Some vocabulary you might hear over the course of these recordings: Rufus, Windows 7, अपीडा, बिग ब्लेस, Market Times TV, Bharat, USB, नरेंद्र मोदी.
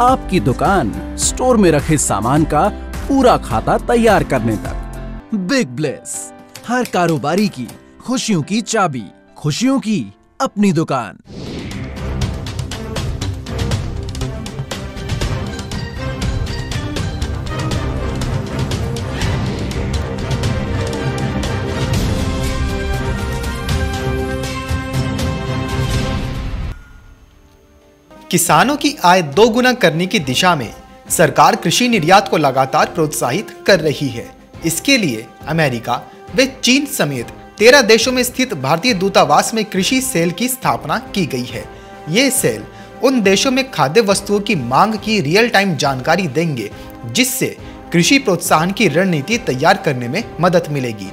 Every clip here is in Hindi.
आपकी दुकान स्टोर में रखे सामान का पूरा खाता तैयार करने तक। बिग ब्लेस, हर कारोबारी की खुशियों की चाबी, खुशियों की अपनी दुकान। किसानों की आय दोगुना करने की दिशा में सरकार कृषि निर्यात को लगातार प्रोत्साहित कर रही है। इसके लिए अमेरिका व चीन समेत 13 देशों में स्थित भारतीय दूतावास में कृषि सेल की स्थापना की गई है। ये सेल उन देशों में खाद्य वस्तुओं की मांग की रियल टाइम जानकारी देंगे, जिससे कृषि प्रोत्साहन की रणनीति तैयार करने में मदद मिलेगी।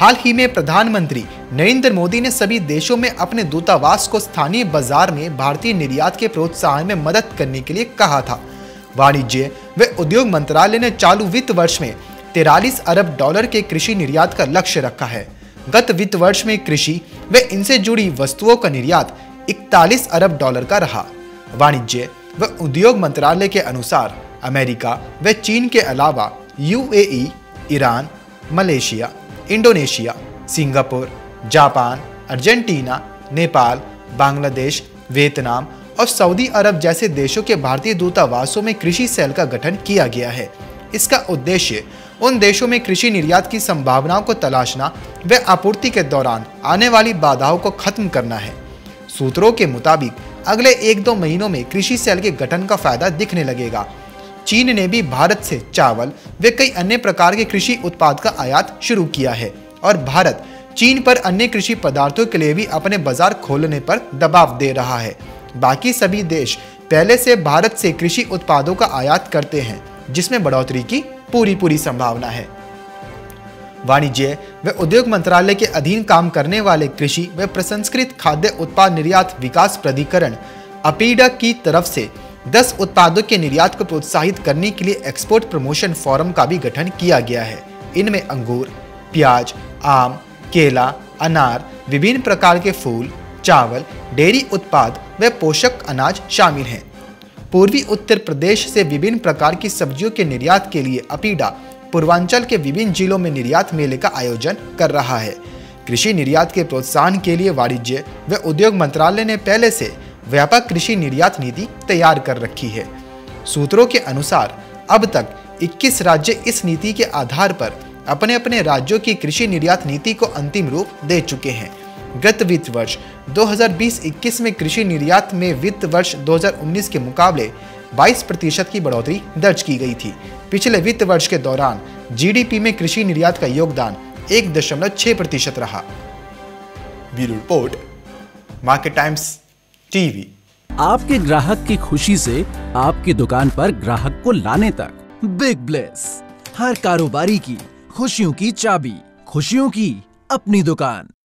हाल ही में प्रधानमंत्री नरेंद्र मोदी ने सभी देशों में अपने दूतावास को स्थानीय बाजार में भारतीय निर्यात के प्रोत्साहन में मदद करने के लिए कहा था। वाणिज्य व उद्योग मंत्रालय ने चालू वित्त वर्ष में 43 अरब डॉलर के कृषि निर्यात का लक्ष्य रखा है। गत वित्त वर्ष में कृषि व इनसे जुड़ी वस्तुओं का निर्यात 41 अरब डॉलर का रहा। वाणिज्य व उद्योग मंत्रालय के अनुसार अमेरिका व चीन के अलावा UAE, Iran, Malaysia, Indonesia, Singapore, Japan, Argentina, Nepal, Bangladesh, Vietnam और सऊदी अरब जैसे देशों के भारतीय दूतावासों में कृषि सेल का गठन किया गया है। इसका उद्देश्य उन देशों में कृषि निर्यात की संभावनाओं को तलाशना व आपूर्ति के दौरान आने वाली बाधाओं को खत्म करना है। सूत्रों के मुताबिक अगले 1-2 महीनों में कृषि सेल के गठन का फायदा दिखने लगेगा। चीन ने भी भारत से चावल व कई अन्य प्रकार के कृषि उत्पाद का आयात शुरू किया है और भारत चीन पर अन्य कृषि पदार्थों के लिए भी अपने बाजार खोलने पर दबाव दे रहा है। बाकी सभी देश पहले से भारत से कृषि उत्पादों का आयात करते हैं, जिसमें बढ़ोतरी की पूरी संभावना है। वाणिज्य व उद्योग मंत्रालय के अधीन काम करने वाले कृषि व प्रसंस्कृत खाद्य उत्पाद निर्यात विकास प्राधिकरण अपीडा की तरफ से 10 उत्पादों के निर्यात को प्रोत्साहित करने के लिए एक्सपोर्ट प्रमोशन फोरम का भी गठन किया गया है। इनमें अंगूर, प्याज, आम, केला, अनार, विभिन्न प्रकार के फूल, चावल, डेयरी उत्पाद व पोषक अनाज शामिल हैं। पूर्वी उत्तर प्रदेश से विभिन्न प्रकार की सब्जियों के निर्यात के लिए अपीडा पूर्वांचल के विभिन्न जिलों में निर्यात मेले का आयोजन कर रहा है। कृषि निर्यात के प्रोत्साहन के लिए वाणिज्य व उद्योग मंत्रालय ने पहले से व्यापक कृषि निर्यात नीति तैयार कर रखी है। सूत्रों के अनुसार अब तक 21 राज्य इस नीति के आधार पर अपने अपने राज्यों की कृषि निर्यात नीति को अंतिम रूप दे चुके हैं। गत वित्त वर्ष 2020-21 में कृषि निर्यात में वित्त वर्ष 2019 के मुकाबले 22% की बढ़ोतरी दर्ज की गई थी। पिछले वित्त वर्ष के दौरान जीडीपी में कृषि निर्यात का योगदान 1.6% रहा। Bureau report, market times TV. आपके ग्राहक की खुशी से आपकी दुकान पर ग्राहक को लाने तक। बिग ब्लेस, हर कारोबारी की खुशियों की चाबी, खुशियों की अपनी दुकान।